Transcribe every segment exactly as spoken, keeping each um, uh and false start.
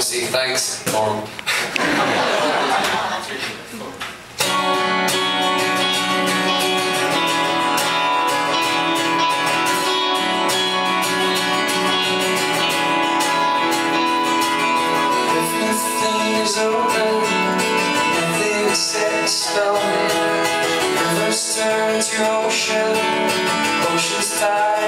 See, thanks, Norm. Turn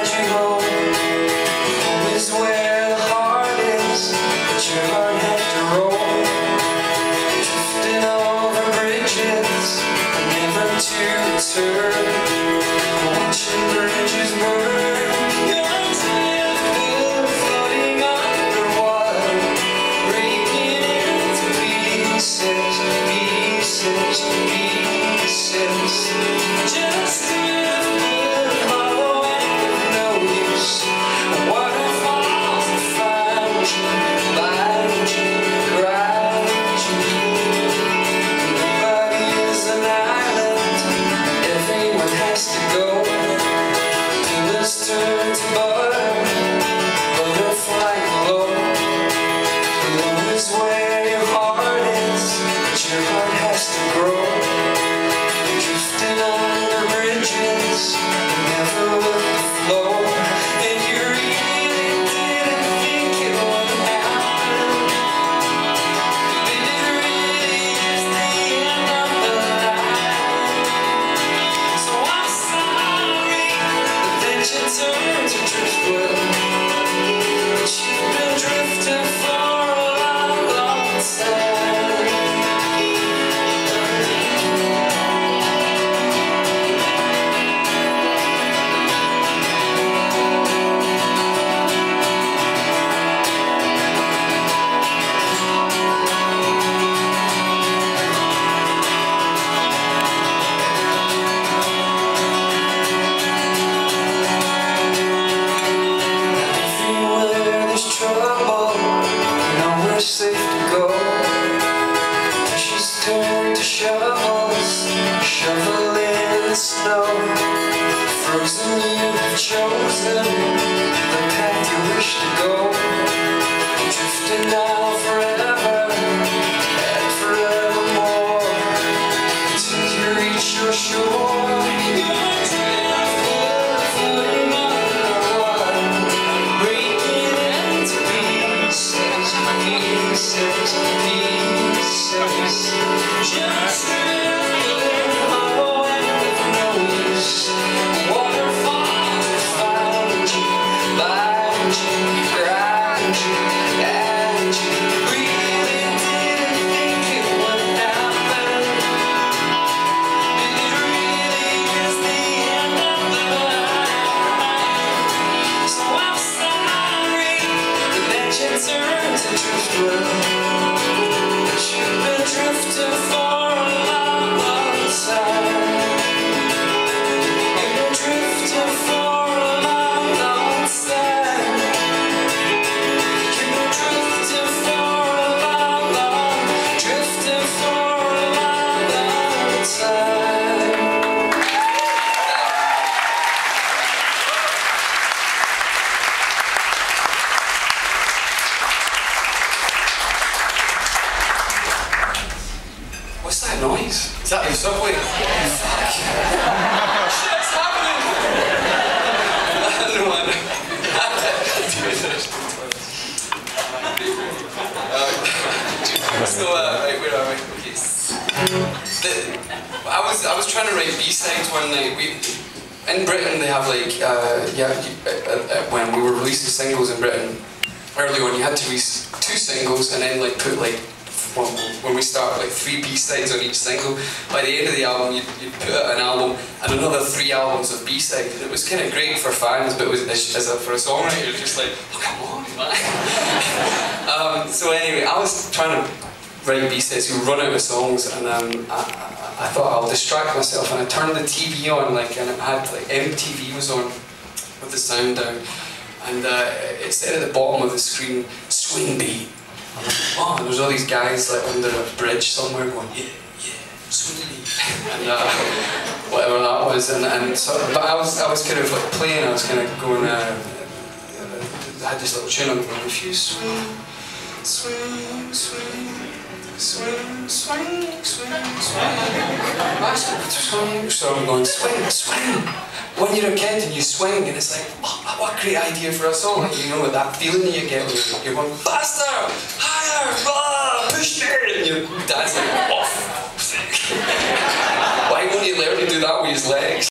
to Driftwood, but you've been drifting for a long, long time. Shovels, shoveling snow, frozen you've chosen the path you wish to go, drifting now forever and forevermore, until you reach your shore. Noise? Is that the subway? Yes. Shit's happening! I don't want to do this. So, uh, right, where are we? Okay. The, I, was, I was trying to write B-sides one night. We, in Britain they have like, uh, yeah, uh, when we were releasing singles in Britain, early on you had to release two singles and then like put like when we start like three B-sides on each single. By the end of the album you'd, you'd put out an album and another three albums of B-sides, and it was kind of great for fans, but it was, as a, for a songwriter you're just like, oh come on man. um, so anyway, I was trying to write B-sides, we run out of songs, and um, I, I thought I'll distract myself, and I turned the T V on like, and it had like M T V was on with the sound down, and uh, it said at the bottom of the screen, swing beat. I'm like, oh, there's all these guys like under a bridge somewhere going, yeah, yeah, swinging, and uh, whatever that was, and, and so, but I was, I was kind of like playing, I was kind of going, uh, uh, I had this little tune, I'm going, if you swing, swing, swing, swing, swing, swing, swing. So I'm going swing, swing. When you're a kid and you swing, and it's like, oh, what a great idea for a song. Like, you know, that feeling that you get when you're, you're going faster, higher, blah, push it, and your dad's like, off. Why won't you learn to do that with his legs?